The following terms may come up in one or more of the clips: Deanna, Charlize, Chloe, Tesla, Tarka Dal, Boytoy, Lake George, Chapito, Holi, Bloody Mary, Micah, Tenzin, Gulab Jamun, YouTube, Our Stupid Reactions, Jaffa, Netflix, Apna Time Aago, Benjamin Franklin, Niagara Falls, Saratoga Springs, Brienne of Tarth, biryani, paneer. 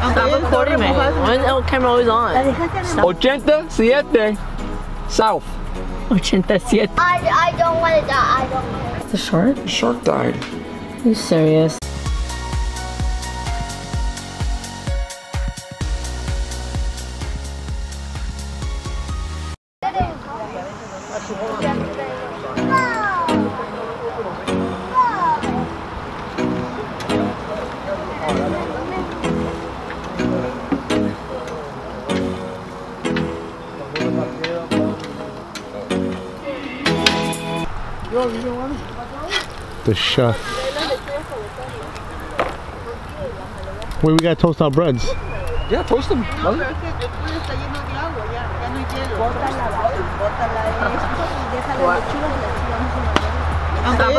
Stop recording me. Why is the camera always on? 87 South. 87. I don't want to die. I don't want to. The shark? The shark died. Are you serious? The chef. Wait, we gotta toast our breads. Yeah, toast them. Stop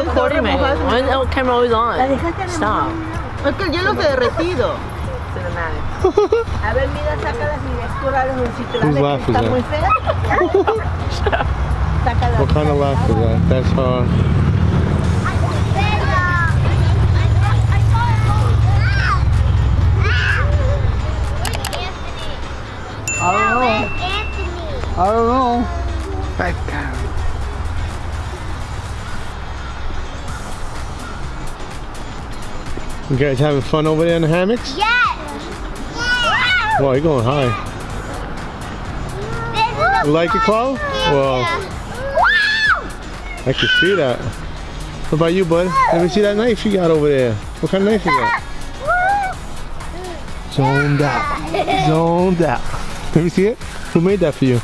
recording me. Why is the camera always on? Stop. Es que el hielo se ha derretido. Who's laughing at that? What kind of laugh is that? That's hard. I don't know. Back down. You guys having fun over there in the hammocks? Yes! Yes. Wow, you're going high. You like it, Chloe? Well. I can see that. What about you, bud? Let me see that knife you got over there. What kind of knife you got? Zoned out. Zoned out. Let me see it. Who made that for you?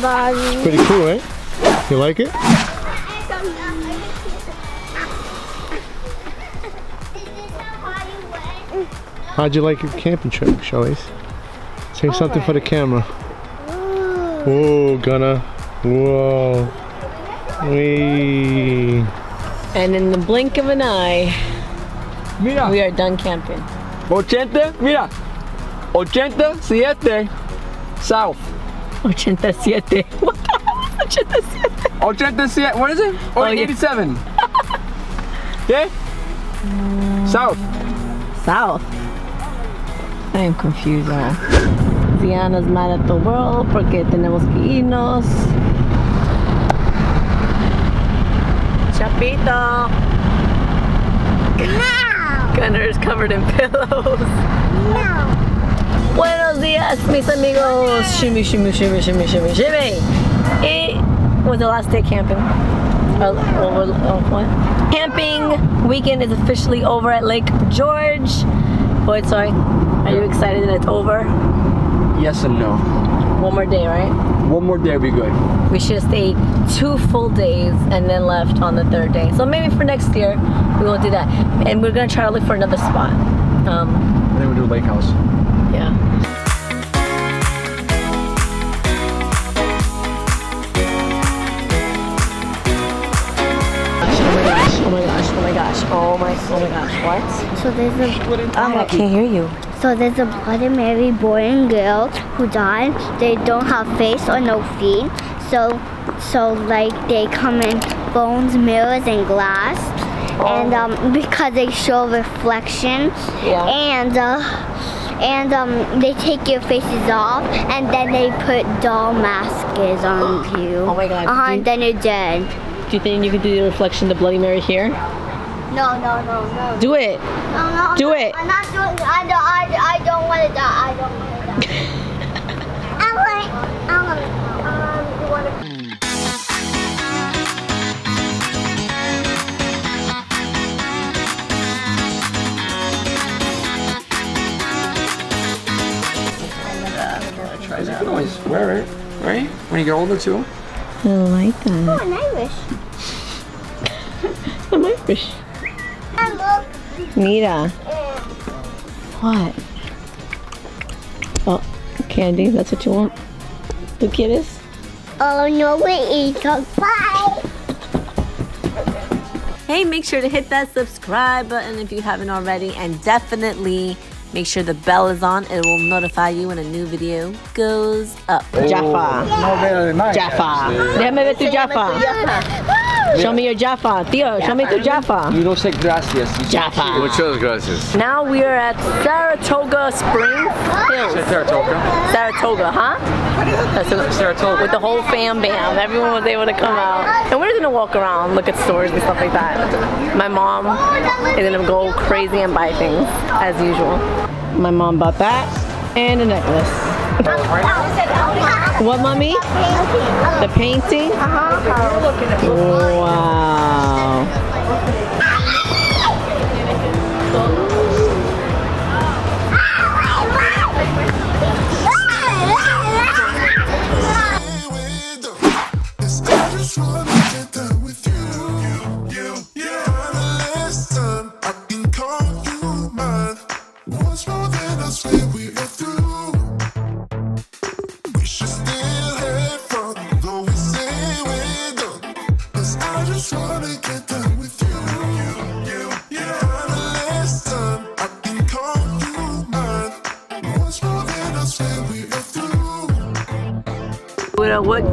Bobby. Pretty cool, right? Eh? You like it? How'd you like your camping trip, Charlize? Say something for the camera. Ooh, Gunna. Whoa. Wee. And in the blink of an eye, mira, we are done camping. 87 South. 87. What the hell is 87? 87. What is it? Or 87. Yeah? South. South. I am confused now. Diana's mad at the world porque tenemos que irnos. Chapito! No! Gunner's covered in pillows. No! Buenos días, mis amigos! Shimmy, shimmy, shimmy, shimmy, shimmy, shimmy! It was the last day camping. What? Camping weekend is officially over at Lake George. Boyd, sorry. Are you excited that it's over? Yes and no. One more day, right? One more day would be good. We should have stayed 2 full days and then left on the 3rd day. So maybe for next year, we won't do that. And we're going to try to look for another spot. And then we'll do a lake house. Yeah. Oh my gosh. What? So there's a wooden I can't hear you. So there's a Bloody Mary boy and girl who died. They don't have face or no feet. So like they come in bones, mirrors, and glass. Oh. And because they show reflection. Yeah. And they take your faces off, and then they put doll masks on you. Oh my God. And then you're dead. Do you think you could do the reflection of the Bloody Mary here? No. Do it. No. Do it. I'm not doing it. I don't want to die. I want to die. You can always wear it, right? When you get older too. I like that. Oh, an Irish. I'm Irish. Mira. What? Oh, candy, that's what you want? ¿Tú quieres? Oh, no way, bye! Hey, make sure to hit that subscribe button if you haven't already, and definitely Make sure the bell is on. It will notify you when a new video goes up. Oh, Jaffa. Not very nice. Jaffa. Déjame ver tu Jaffa. Show me your Jaffa, tío. Show me tu Jaffa. You don't say gracias. Jaffa. Muchas gracias. Now we are at Saratoga Springs Hills. Saratoga. Saratoga, huh? Saratoga. With the whole fam bam. Everyone was able to come out. And we're going to walk around, look at stores and stuff like that. My mom is going to go crazy and buy things, as usual. My mom bought that and a necklace. What, mommy? The painting? Wow.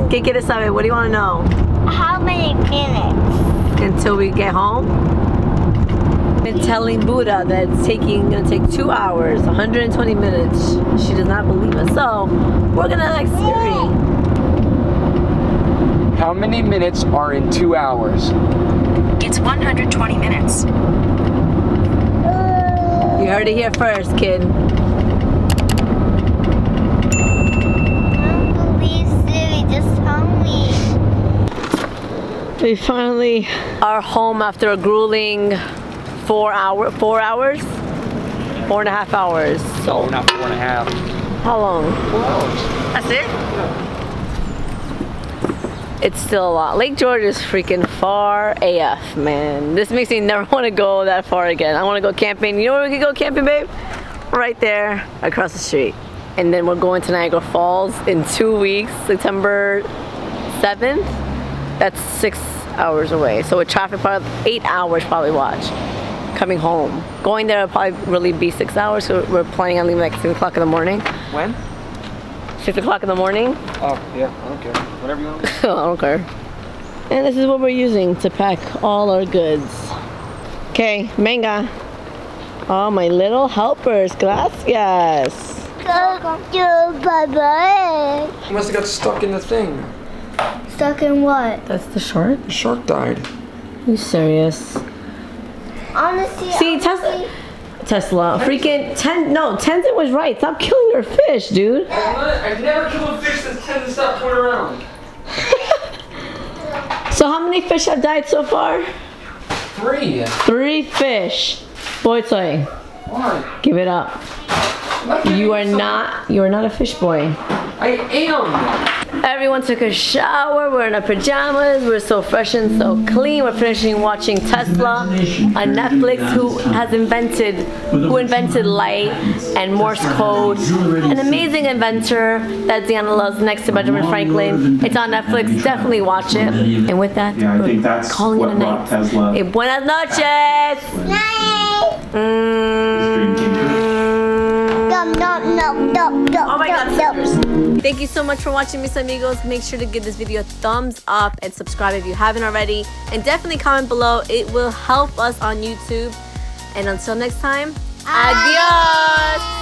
¿Qué quieres saber? What do you want to know? How many minutes? Until we get home? I've been telling Buddha that it's gonna take 2 hours, 120 minutes. She does not believe us, so we're gonna experience. How many minutes are in 2 hours? It's 120 minutes. You heard it here first, kid. We finally are home after a grueling 4 and a half hours. So not 4 and a half. How long? 4 hours. That's it? Yeah. It's still a lot. Lake George is freaking far AF, man. This makes me never want to go that far again. I want to go camping. You know where we could go camping, babe? Right there across the street. And then we're going to Niagara Falls in 2 weeks, September 7th. That's 6 hours away. So with traffic, probably 8 hours probably watch. Coming home. Going there will probably really be 6 hours. So we're planning on leaving like 6 o'clock in the morning. When? 6 o'clock in the morning. Oh, yeah. I don't care. Whatever you want. I don't care. And this is what we're using to pack all our goods. Okay, manga. Oh, my little helpers. Gracias. You must have got stuck in the thing. Stuck in what? That's the shark? The shark died. Are you serious? Honestly, see, Tesla. Freaking Tenzin was right. Stop killing your fish, dude. I've never killed a fish since Tenzin stopped going around. So how many fish have died so far? 3. 3 fish. Boy toy. Why? Give it up. You are not a fish boy. I am. Everyone took a shower, we're in our pajamas, we're so fresh and so clean. We're finishing watching Tesla on Netflix, who invented light and Morse code. An amazing inventor that Deanna loves, next to Benjamin Franklin. It's on Netflix, definitely watch it. And with that, we're calling it a night. Hey, buenas noches! Night! Oh my God. Thank you so much for watching, mis amigos. Make sure to give this video a thumbs up and subscribe if you haven't already. And definitely comment below. It will help us on YouTube. And until next time, adios.